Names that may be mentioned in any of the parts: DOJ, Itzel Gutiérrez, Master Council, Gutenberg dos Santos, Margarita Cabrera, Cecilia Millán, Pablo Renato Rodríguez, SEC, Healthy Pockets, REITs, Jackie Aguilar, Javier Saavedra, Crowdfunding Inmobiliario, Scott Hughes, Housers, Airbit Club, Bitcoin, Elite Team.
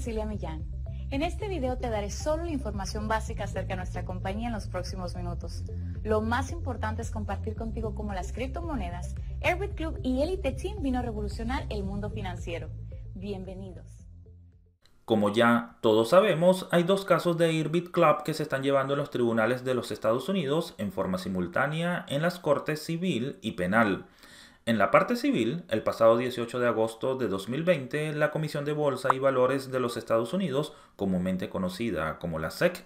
Cecilia Millán. En este video te daré solo la información básica acerca de nuestra compañía en los próximos minutos. Lo más importante es compartir contigo cómo las criptomonedas, Airbit Club y Elite Team vino a revolucionar el mundo financiero. Bienvenidos. Como ya todos sabemos, hay dos casos de Airbit Club que se están llevando en los tribunales de los Estados Unidos en forma simultánea en las cortes civil y penal. En la parte civil, el pasado 18 de agosto de 2020, la Comisión de Bolsa y Valores de los Estados Unidos, comúnmente conocida como la SEC,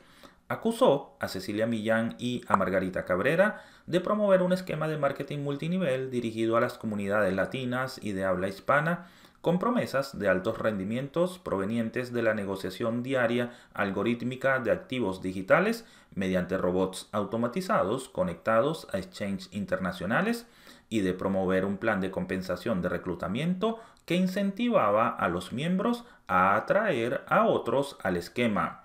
acusó a Cecilia Millán y a Margarita Cabrera de promover un esquema de marketing multinivel dirigido a las comunidades latinas y de habla hispana, con promesas de altos rendimientos provenientes de la negociación diaria algorítmica de activos digitales mediante robots automatizados conectados a exchanges internacionales, y de promover un plan de compensación de reclutamiento que incentivaba a los miembros a atraer a otros al esquema.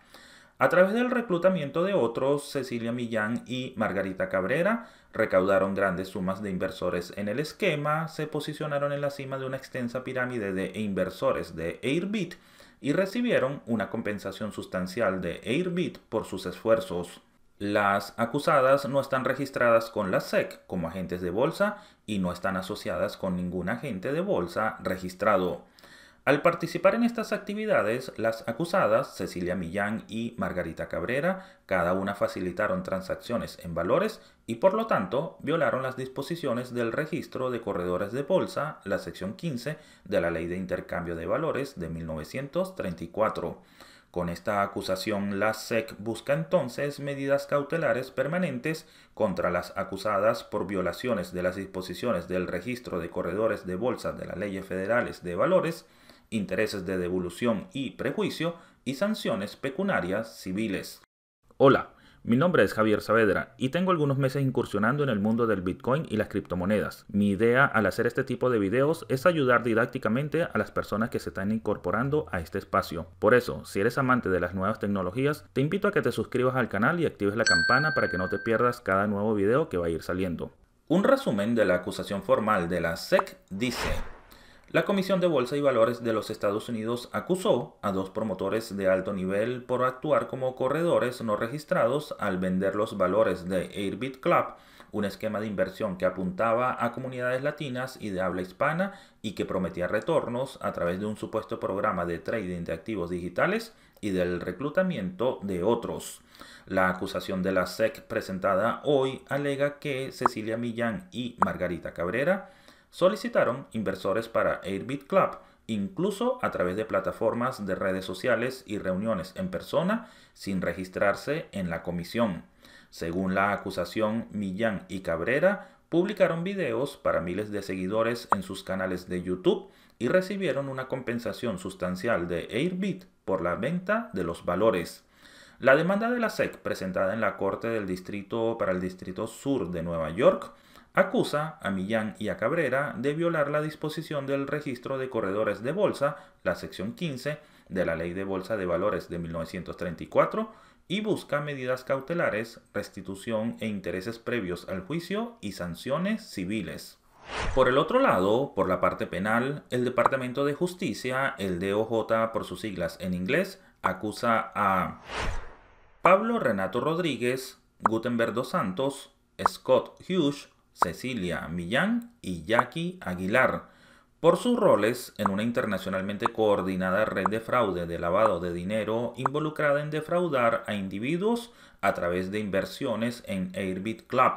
A través del reclutamiento de otros, Cecilia Millán y Margarita Cabrera recaudaron grandes sumas de inversores en el esquema, se posicionaron en la cima de una extensa pirámide de inversores de Airbit y recibieron una compensación sustancial de Airbit por sus esfuerzos. Las acusadas no están registradas con la SEC como agentes de bolsa y no están asociadas con ningún agente de bolsa registrado. Al participar en estas actividades, las acusadas, Cecilia Millán y Margarita Cabrera, cada una facilitaron transacciones en valores y por lo tanto violaron las disposiciones del registro de corredores de bolsa, la sección 15 de la Ley de Intercambio de Valores de 1934. Con esta acusación, la SEC busca entonces medidas cautelares permanentes contra las acusadas por violaciones de las disposiciones del registro de corredores de bolsa de las leyes federales de valores, intereses de devolución y prejuicio y sanciones pecuniarias civiles. Hola, mi nombre es Javier Saavedra y tengo algunos meses incursionando en el mundo del Bitcoin y las criptomonedas. Mi idea al hacer este tipo de videos es ayudar didácticamente a las personas que se están incorporando a este espacio. Por eso, si eres amante de las nuevas tecnologías, te invito a que te suscribas al canal y actives la campana para que no te pierdas cada nuevo video que va a ir saliendo. Un resumen de la acusación formal de la SEC dice: la Comisión de Bolsa y Valores de los Estados Unidos acusó a dos promotores de alto nivel por actuar como corredores no registrados al vender los valores de Airbit Club, un esquema de inversión que apuntaba a comunidades latinas y de habla hispana y que prometía retornos a través de un supuesto programa de trading de activos digitales y del reclutamiento de otros. La acusación de la SEC presentada hoy alega que Cecilia Millán y Margarita Cabrera solicitaron inversores para Airbit Club, incluso a través de plataformas de redes sociales y reuniones en persona, sin registrarse en la comisión. Según la acusación, Millán y Cabrera publicaron videos para miles de seguidores en sus canales de YouTube y recibieron una compensación sustancial de Airbit por la venta de los valores. La demanda de la SEC, presentada en la Corte del Distrito para el Distrito Sur de Nueva York, acusa a Millán y a Cabrera de violar la disposición del registro de corredores de bolsa, la sección 15 de la Ley de Bolsa de Valores de 1934, y busca medidas cautelares, restitución e intereses previos al juicio y sanciones civiles. Por el otro lado, por la parte penal, el Departamento de Justicia, el DOJ por sus siglas en inglés, acusa a Pablo Renato Rodríguez, Gutenberg dos Santos, Scott Hughes, Cecilia Millán y Jackie Aguilar por sus roles en una internacionalmente coordinada red de fraude de lavado de dinero involucrada en defraudar a individuos a través de inversiones en Airbit Club,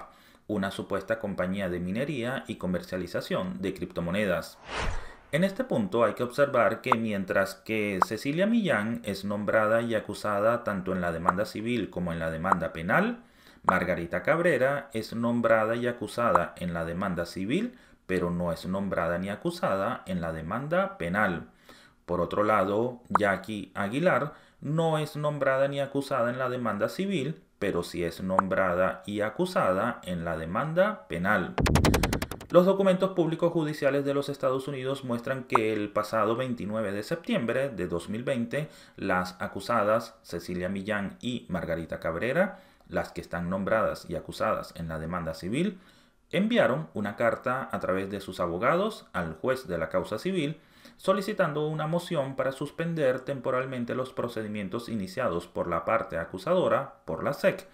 una supuesta compañía de minería y comercialización de criptomonedas. En este punto hay que observar que mientras que Cecilia Millán es nombrada y acusada tanto en la demanda civil como en la demanda penal, Margarita Cabrera es nombrada y acusada en la demanda civil, pero no es nombrada ni acusada en la demanda penal. Por otro lado, Jackie Aguilar no es nombrada ni acusada en la demanda civil, pero sí es nombrada y acusada en la demanda penal. Los documentos públicos judiciales de los Estados Unidos muestran que el pasado 29 de septiembre de 2020, las acusadas Cecilia Millán y Margarita Cabrera, las que están nombradas y acusadas en la demanda civil, enviaron una carta a través de sus abogados al juez de la causa civil solicitando una moción para suspender temporalmente los procedimientos iniciados por la parte acusadora, por la SEC,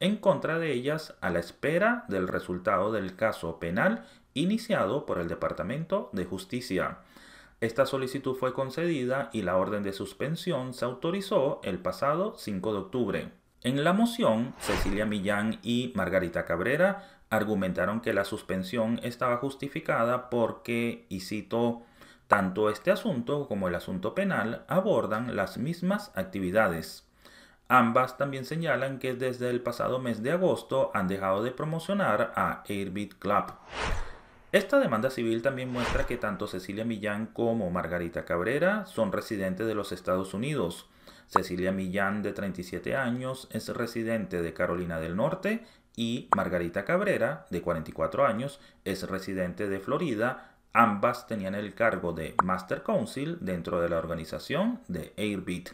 en contra de ellas a la espera del resultado del caso penal iniciado por el Departamento de Justicia. Esta solicitud fue concedida y la orden de suspensión se autorizó el pasado 5 de octubre. En la moción, Cecilia Millán y Margarita Cabrera argumentaron que la suspensión estaba justificada porque, y cito, tanto este asunto como el asunto penal abordan las mismas actividades. Ambas también señalan que desde el pasado mes de agosto han dejado de promocionar a Airbit Club. Esta demanda civil también muestra que tanto Cecilia Millán como Margarita Cabrera son residentes de los Estados Unidos. Cecilia Millán, de 37 años, es residente de Carolina del Norte y Margarita Cabrera, de 44 años, es residente de Florida. Ambas tenían el cargo de Master Council dentro de la organización de Airbit.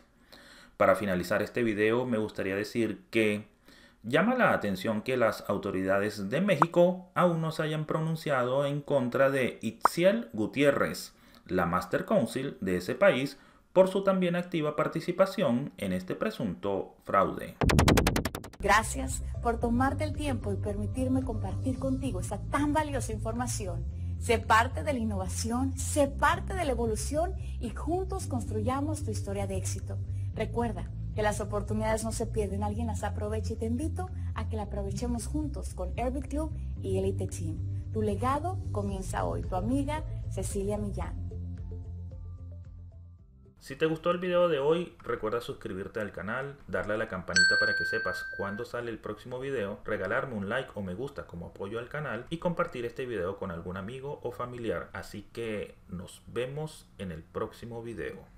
Para finalizar este video me gustaría decir que llama la atención que las autoridades de México aún no se hayan pronunciado en contra de Itzel Gutiérrez, la Master Council de ese país, por su también activa participación en este presunto fraude. Gracias por tomarte el tiempo y permitirme compartir contigo esa tan valiosa información. Sé parte de la innovación, sé parte de la evolución y juntos construyamos tu historia de éxito. Recuerda que las oportunidades no se pierden, alguien las aprovecha y te invito a que la aprovechemos juntos con Airbit Club y Elite Team. Tu legado comienza hoy. Tu amiga Cecilia Millán. Si te gustó el video de hoy, recuerda suscribirte al canal, darle a la campanita para que sepas cuándo sale el próximo video, regalarme un like o me gusta como apoyo al canal y compartir este video con algún amigo o familiar. Así que nos vemos en el próximo video.